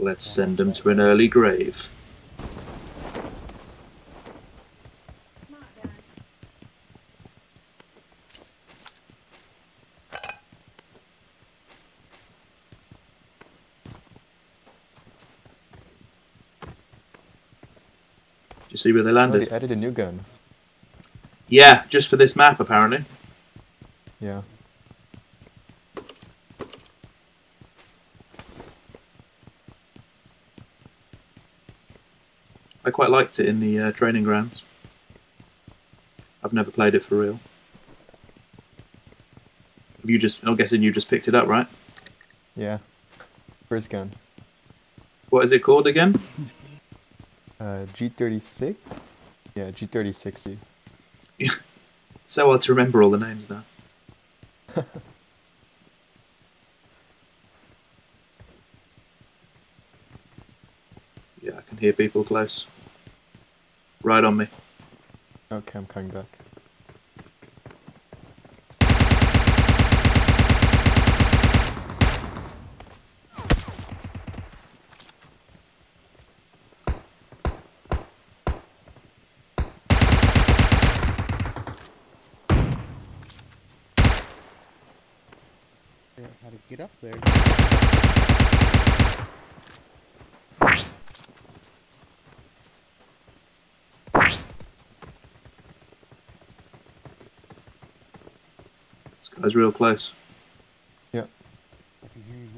Let's send them to an early grave. Did you see where they landed? I added a new gun. Yeah, just for this map, apparently. Yeah. I quite liked it in the training grounds. I've never played it for real. Have you just? I'm guessing you just picked it up, right? Yeah. First gun. What is it called again? G36. Yeah, G36C. It's so hard to remember all the names now. Yeah, I can hear people close. Right on me. Okay, I'm coming back. How to get up there. This guy's real close. Yeah. I can hear him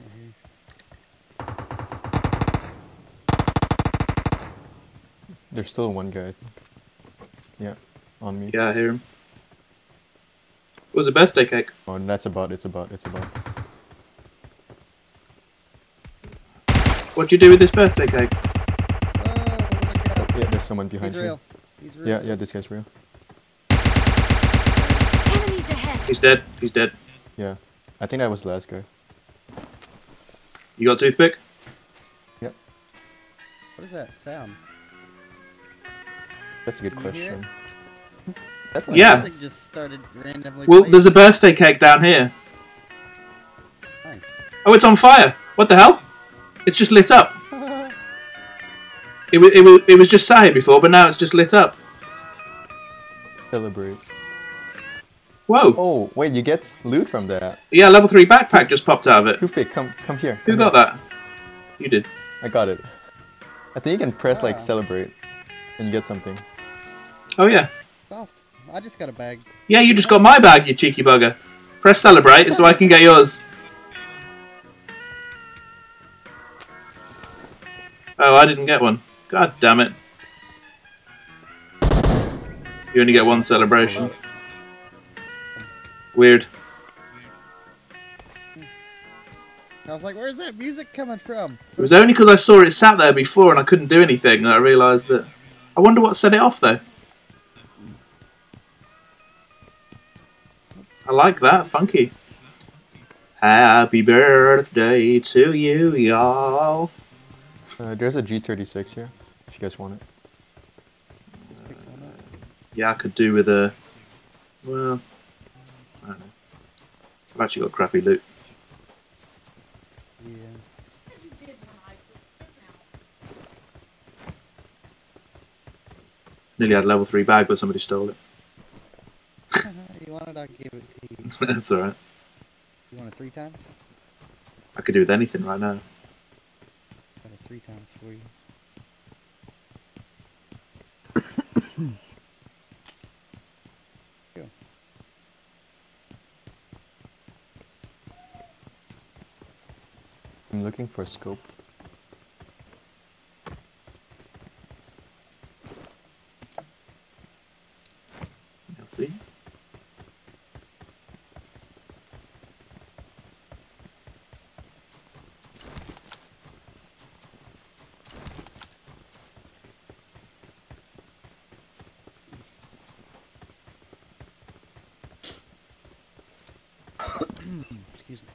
right here. There's still one guy. Yeah, on me. Yeah, I hear him. It was a birthday cake. Oh, and that's about, it's about. What'd you do with this birthday cake? Oh, yeah, there's someone behind you. He's real. Yeah, this guy's real. Enemies ahead. He's dead. He's dead. Yeah. I think that was the last guy. You got a toothpick? Yep. What is that sound? That's a good question. Definitely. Yeah. Just started randomly playing. There's a birthday cake down here. Nice. Oh, it's on fire. What the hell? It's just lit up. it was just sat here before, but now it's just lit up. Celebrate. Whoa. Oh, wait, you get loot from that. Yeah, level 3 backpack just popped out of it. Toothpick, come here. Who got that? You did. I got it. I think you can press like celebrate and you get something. Oh yeah. I just got a bag. Yeah, you just got my bag, you cheeky bugger. Press celebrate so I can get yours. Oh, I didn't get one. God damn it. You only get one celebration. Weird. I was like, where's that music coming from? It was only because I saw it sat there before and I couldn't do anything that I realised that... I wonder what set it off, though. I like that. Funky. Happy birthday to you, y'all. There's a G36 here, if you guys want it. Yeah, I could do with a... Well... I don't know. I've actually got crappy loot. Yeah. Nearly had a level 3 bag, but somebody stole it. You wanted, I'll give it to you. That's alright. You want it 3 times? I could do with anything right now. 3 times for you. Go. I'm looking for a scope. Let's see. Excuse me.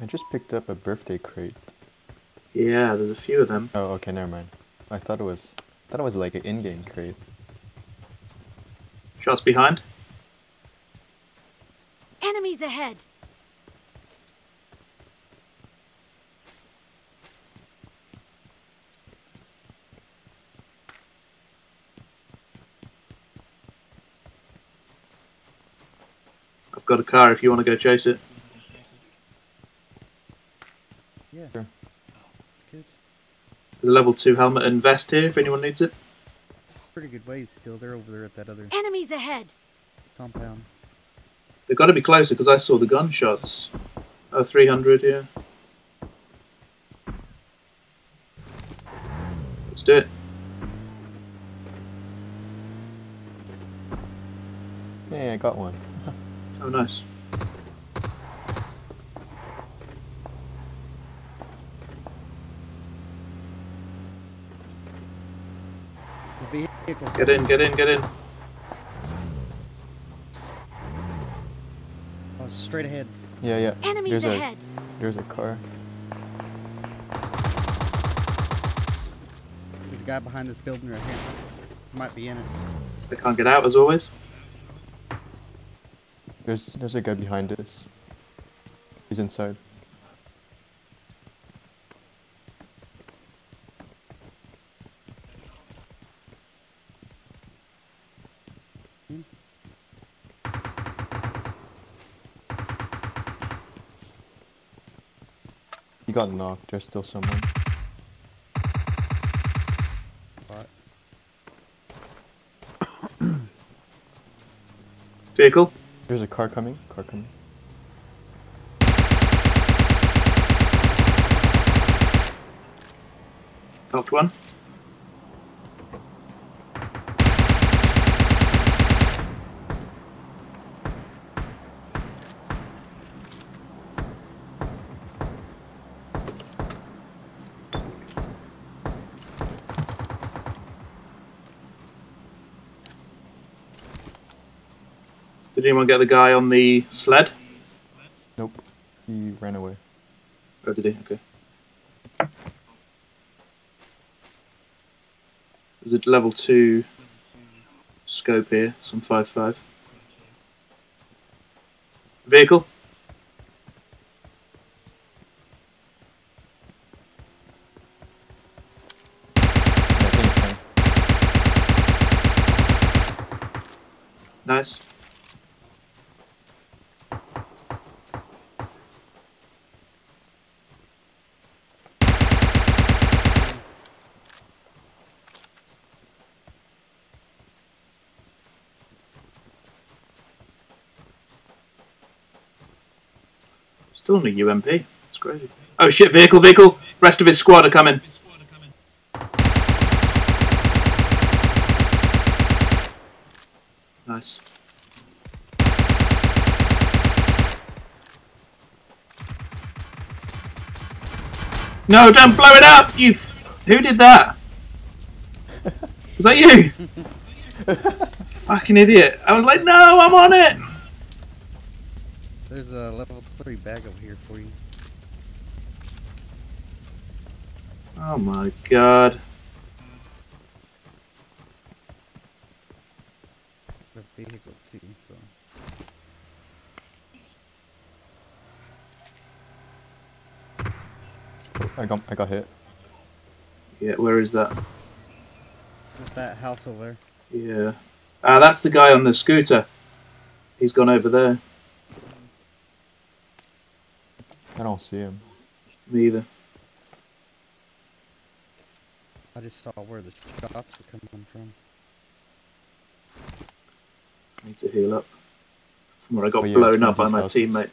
I just picked up a birthday crate. Yeah, there's a few of them. Oh, okay, never mind. I thought it was like an in-game crate. Shots behind. Enemies Enemies ahead! I've got a car if you want to go chase it. Yeah. Sure. The level 2 helmet and vest here if anyone needs it. Pretty good ways still, they're over there at that other enemies ahead compound. They've got to be closer because I saw the gunshots. Oh, 300 here. Yeah. Let's do it. Yeah, I got one. Oh, nice. Get in, get in, get in. Oh, straight ahead. Yeah, yeah. Enemies ahead. There's a car. There's a guy behind this building right here. Might be in it. They can't get out as always. There's a guy behind us. He's inside. He got knocked, there's still someone. What? Vehicle? There's a car coming, Knocked one. Did anyone get the guy on the sled? Nope. He ran away. Oh, did he? Okay. There's a level 2 scope here, some 5.5. Vehicle? Nice. Still on a UMP. It's crazy. Oh shit! Vehicle, vehicle. Rest of his squad are coming. Nice. No, don't blow it up! You. Who did that? Was that you? Fucking idiot! I was like, no, I'm on it. There's a level 3 bag over here for you. Oh my god. The vehicle too, so. I got hit. Yeah, where is that? Is that house over there? Yeah. Ah, that's the guy on the scooter. He's gone over there. I don't see him. Me either. I just saw where the shots were coming from. I need to heal up. From where I got blown up by my teammate.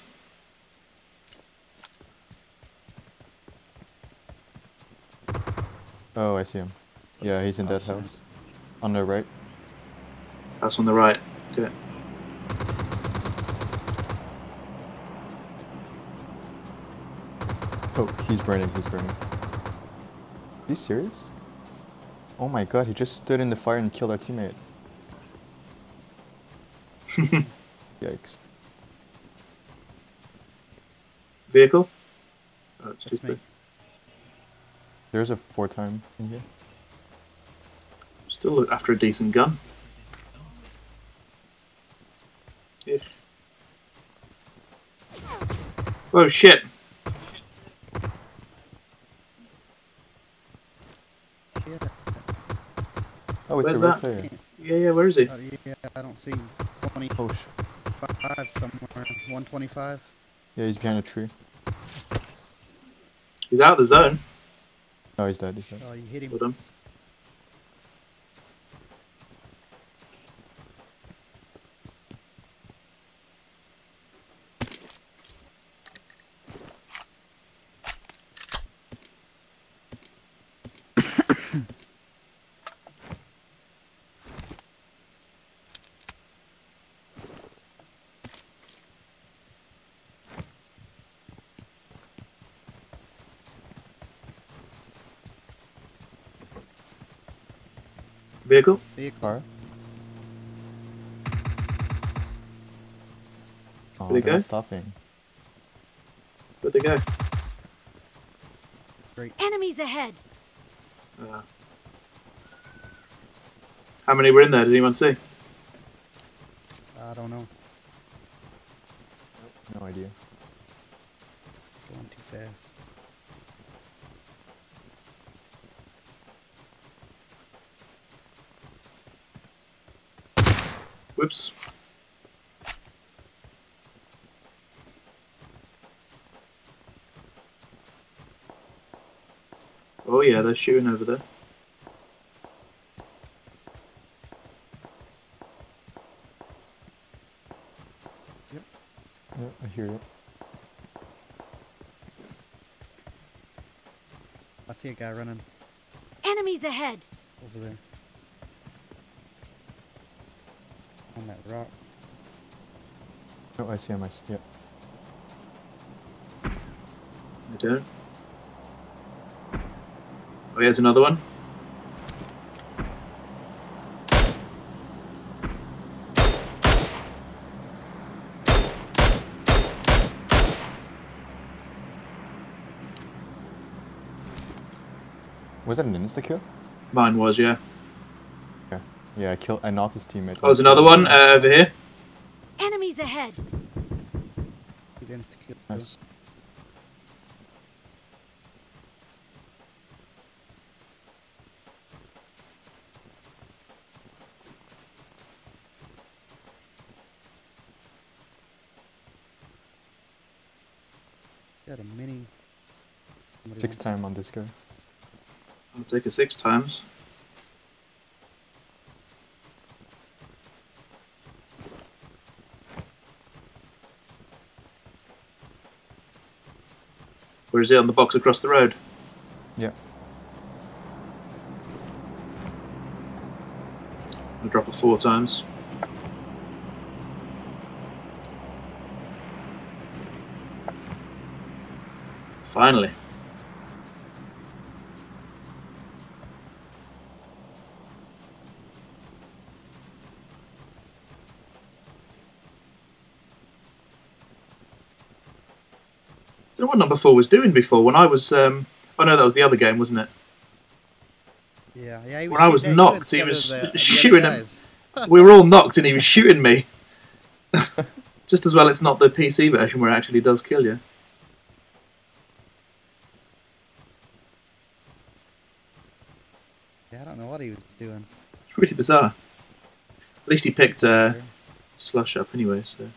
Oh, I see him. Yeah, he's in that house. On the right. That's on the right. Okay. Oh, he's burning, he's burning. Are you serious? Oh my god, he just stood in the fire and killed our teammate. Yikes. Vehicle? Oh, it's just me. There's a 4x in here. Still after a decent gun. Ish. Oh shit. Oh, it's a repair. Yeah, where is he? Yeah, I don't see him. 25 somewhere. 125. Yeah, he's behind a tree. He's out of the zone. No, he's dead. Oh, you hit him. Hold on. Vehicle? Car. Oh, where'd they go? Stopping. Where'd they go? Great. Enemies ahead! How many were in there? Did anyone see? I don't know. Nope. No idea. Going too fast. Whoops. Oh yeah, they're shooting over there. Yep. Yep, I hear it. I see a guy running. Enemies ahead! Over there. On that rock. Oh, I see him. Yep. I don't. Oh, here's another one. Was that an insta-kill? Mine was, yeah. Yeah, I knocked his teammate. Oh, there's another one over here. Enemies ahead. Nice. Got a mini. Six time on this guy. I'll take it 6 times. Or is it on the box across the road? Yeah. I'll drop it 4 times. Finally. I don't know what number 4 was doing before when I was. Oh no, that was the other game, wasn't it? Yeah. When I was knocked, he was shooting him. We were all knocked, and he was shooting me. Just as well, it's not the PC version where it actually does kill you. Yeah, I don't know what he was doing. It's really bizarre. At least he picked Slush up anyway, so.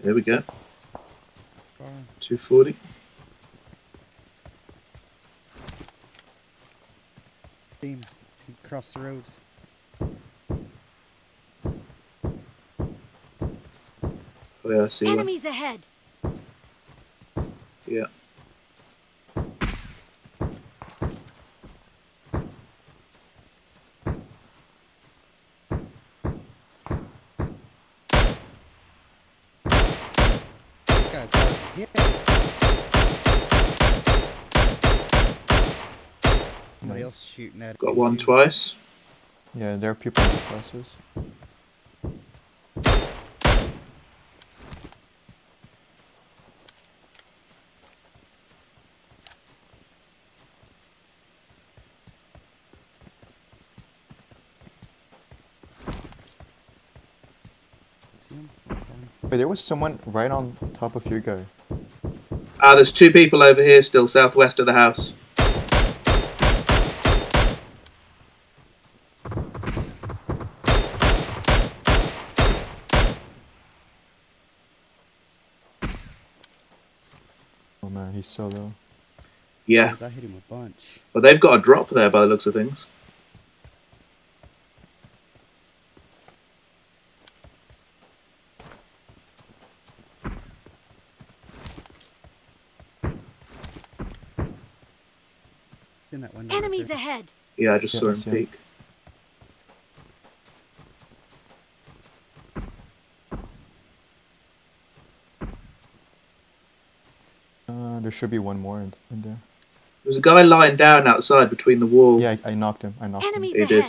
There we go. 240. Team, cross the road. Oh yeah, I see one. Enemies ahead. Yeah. Yeah. Somebody else shooting at. Got one twice. Yeah, there are people in the classes. Wait, there was someone right on top of your guy. There's two people over here still, southwest of the house. Oh man, he's so low. Yeah. I hit him a bunch. But they've got a drop there by the looks of things. Enemies ahead! Yeah, I just saw him peek. There should be one more in there. There's a guy lying down outside between the wall. Yeah, I knocked him. Enemies ahead. He did.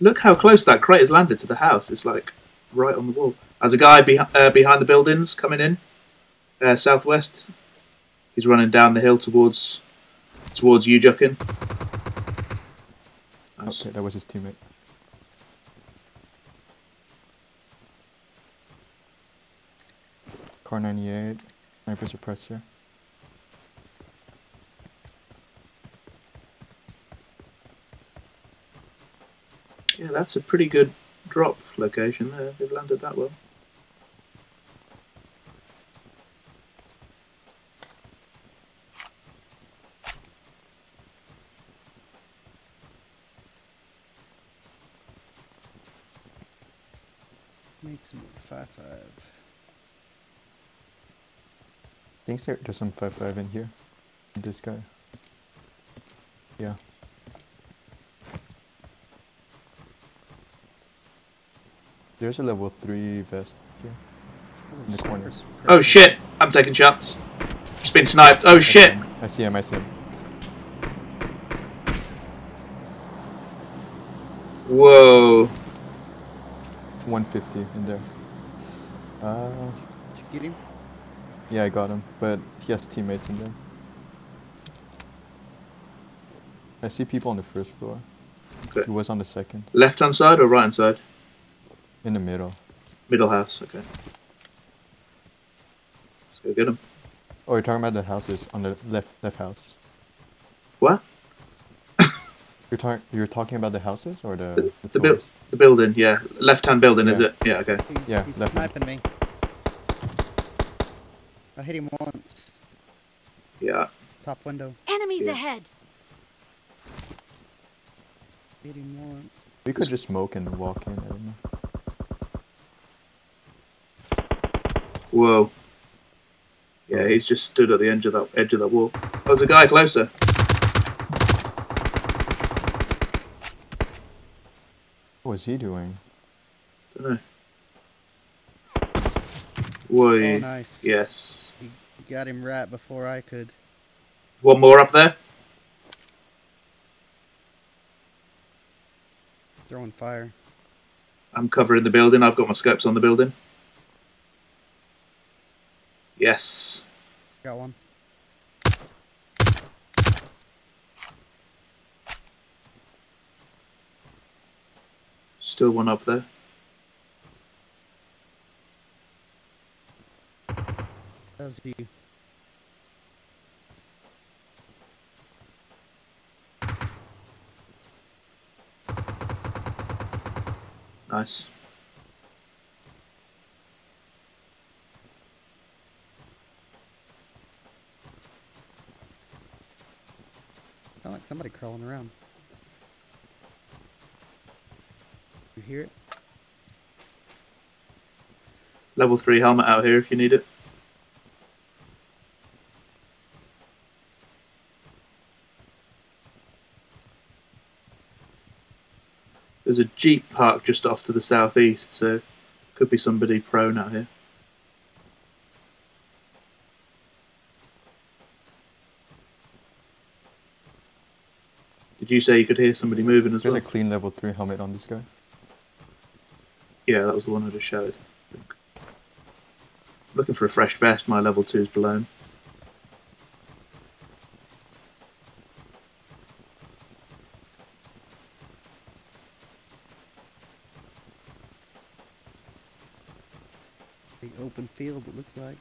Look how close that crate has landed to the house. It's like right on the wall. There's a guy behind the buildings coming in, southwest. He's running down the hill towards you, Juckin. Nice. Okay, that was his teammate. Car 98, sniper suppressor. Yeah, that's a pretty good drop location there. They've landed that well. Need some 5.5. I think there's some 5.5 in here. This guy. Yeah. There's a level 3 vest here. In the corners. Oh shit! I'm taking shots. Just been sniped. Oh shit! I see him, I see him. Whoa. 150 in there. Did you get him? Yeah, I got him, but he has teammates in there. I see people on the first floor. Okay. He was on the second. Left hand side or right hand side? In the middle. Middle house, okay. Let's go get him. Oh, you're talking about the houses on the left house. What? You're talking about the houses or the building? The building, yeah. Left-hand building, yeah. Is it? Yeah, okay. Yeah, he's sniping me. I hit him once. Yeah. Top window. Enemies ahead! Hit him once. We could just smoke and walk in, I don't know. Whoa. Yeah, he's just stood at the edge of that wall. There's a guy closer. What was he doing? I don't know. Whoa. Oh, nice. Yes. You got him right before I could. One more up there. Throwing fire. I'm covering the building. I've got my scopes on the building. Yes. Got one. Still one up there. That was you. Nice. Sound like somebody crawling around. You hear it? Level 3 helmet out here if you need it. There's a jeep parked just off to the southeast, so could be somebody prone out here. Did you say you could hear somebody moving as well? There's a clean level 3 helmet on this guy. Yeah, that was the one I just showed. Looking for a fresh vest, my level 2's blown. Big open field, it looks like.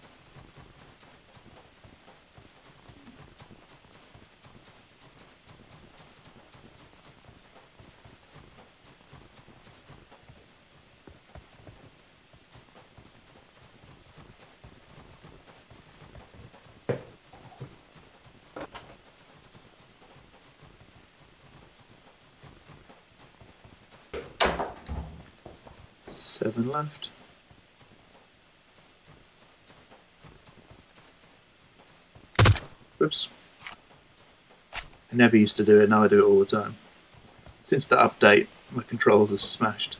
Seven left. Oops. I never used to do it, now I do it all the time. Since that update, my controls are smashed.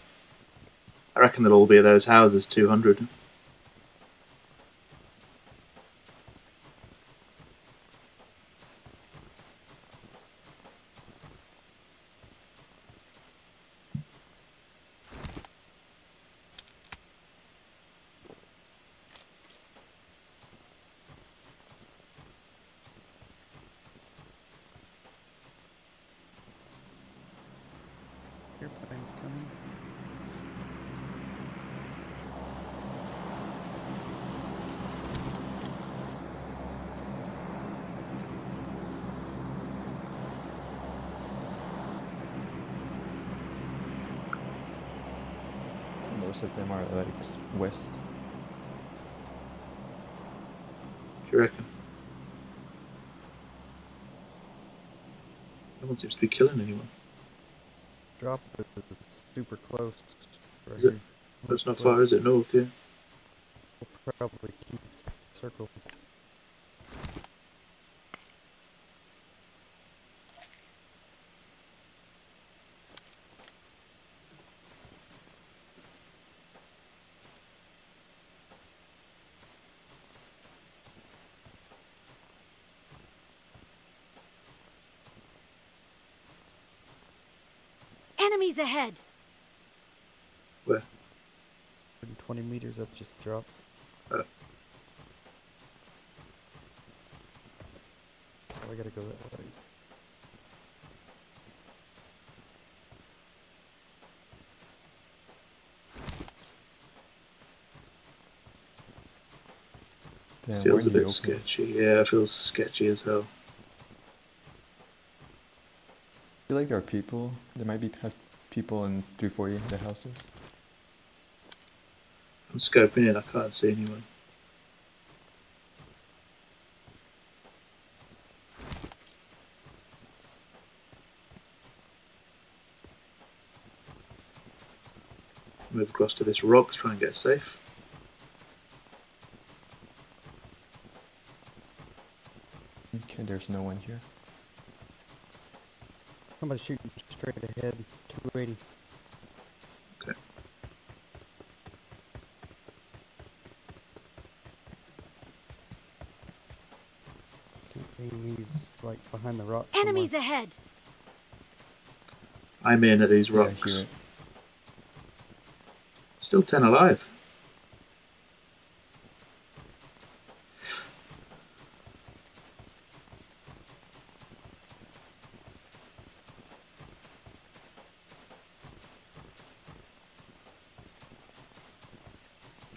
I reckon there'll all be those houses, 200. Airplanes coming. Most of them are like west. Do you reckon? No one seems to be killing anyone. Drop is super close. Right is it? That's not far, is it? North, yeah. We'll probably keep circle. Enemies ahead! Where? 120 meters up, just dropped. Oh. Oh, I gotta go that way. Damn, feels a bit sketchy. Yeah, it feels sketchy as hell. I feel like there are people. There might be people in 340 in their houses. I'm scoping in. I can't see anyone. Move across to this rock to try and get safe. Okay, there's no one here. I'm gonna shoot straight ahead, 280. Okay. Can't see him, he's like behind the rock. Enemies ahead! I'm in at these rocks. Yeah, still 10 alive.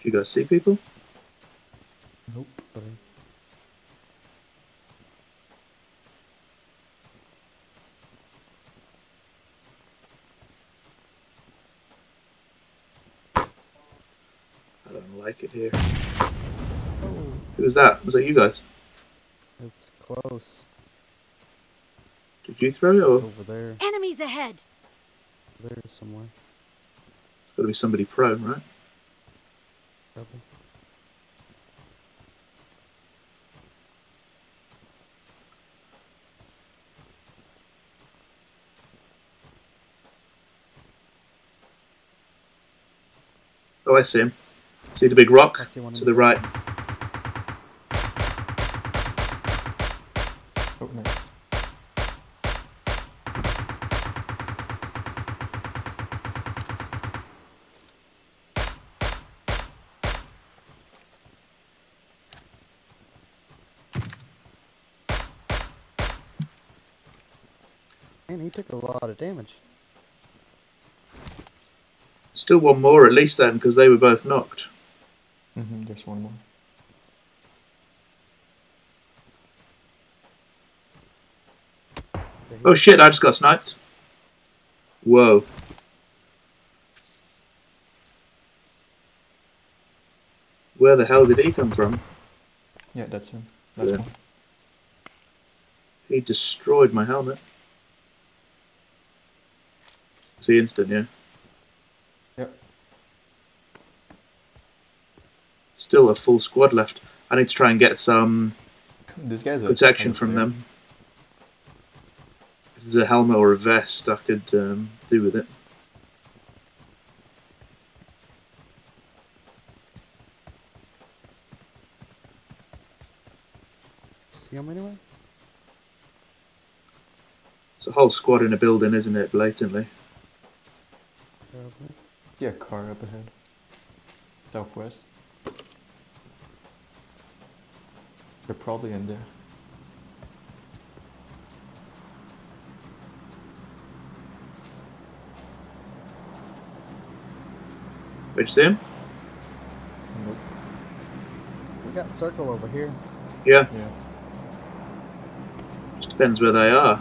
You guys see people? Nope. I don't like it here. Oh. Who was that? Was that you guys? It's close. Did you throw it or? Over there. Enemies ahead! There somewhere. It's gotta be somebody prone, right? Probably. Oh, I see him. See the big rock to the right. Oh, nice. Man, he took a lot of damage. Still one more at least then, because they were both knocked. Just one more. Oh shit, I just got sniped. Whoa. Where the hell did he come from? Yeah, that's him. That's one. He destroyed my helmet. It's the instant, yeah? Yep. Still a full squad left. I need to try and get some protection from them. If there's a helmet or a vest, I could do with it. See him anyway? It's a whole squad in a building, isn't it? Blatantly. Yeah, car up ahead. Southwest. They're probably in there. Did you see him? Nope. We got circle over here. Yeah. Yeah. Just depends where they are.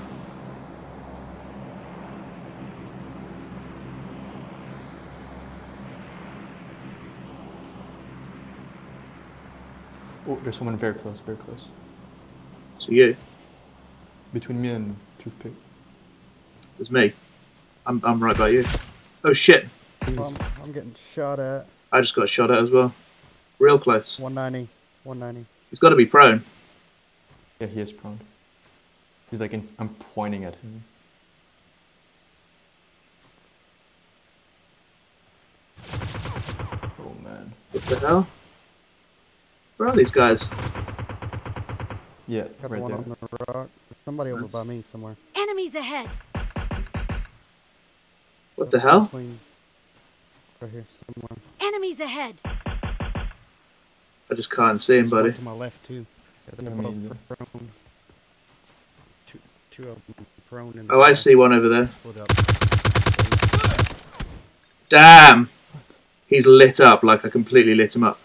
Oh, there's someone very close, very close. So you? Between me and Toothpick. It's me. I'm right by you. Oh shit! I'm getting shot at. I just got shot at as well. Real close. 190. 190. He's got to be prone. Yeah, he is prone. He's like, I'm pointing at him. Oh man. What the hell? Where are these guys? Yeah, got right one there. On the rock. Somebody over by me somewhere. Enemies ahead. What the hell? Right here somewhere. Enemies ahead. I just can't see him, buddy. To my left too. Yeah, prone. Two of them prone in the I see one over there. Damn! He's lit up. Like I completely lit him up.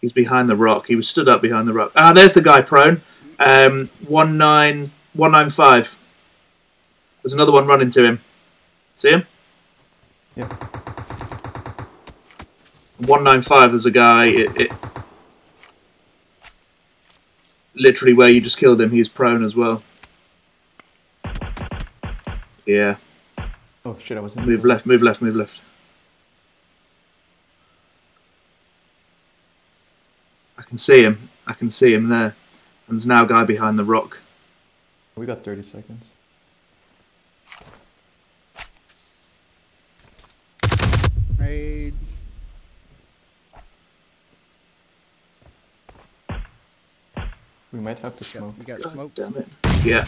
He's behind the rock. He was stood up behind the rock. Ah, there's the guy prone. 195. There's another one running to him. See him? Yeah. 195. There's a guy. Literally where you just killed him. He's prone as well. Yeah. Oh shit! I was in. Move left. Move left. Move left. I can see him. I can see him there. And there's now a guy behind the rock. We got 30 seconds. Raid. We might have to smoke. We got smoke. Damn it. Yeah.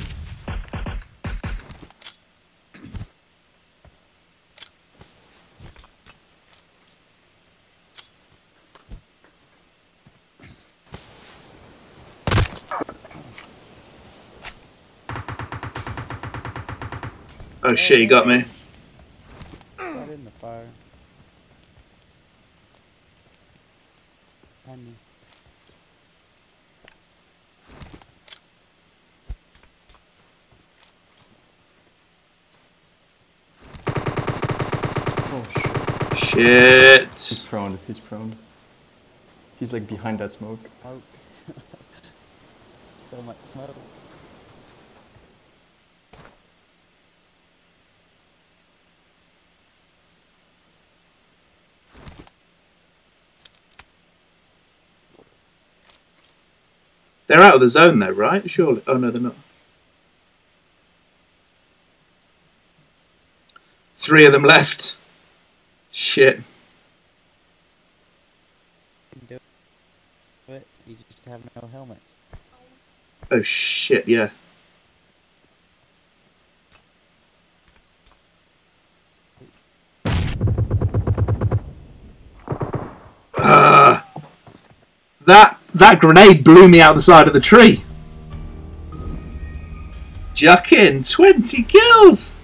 Oh shit, he got me. Got in the fire. On me. Oh shit. Shit. He's prone, he's prone. He's like behind that smoke. Oh. So much smoke. They're out of the zone though, right? Surely. Oh no, they're not. Three of them left. Shit. You just have no helmet. Oh shit, yeah. That grenade blew me out the side of the tree. Juckin, 20 kills!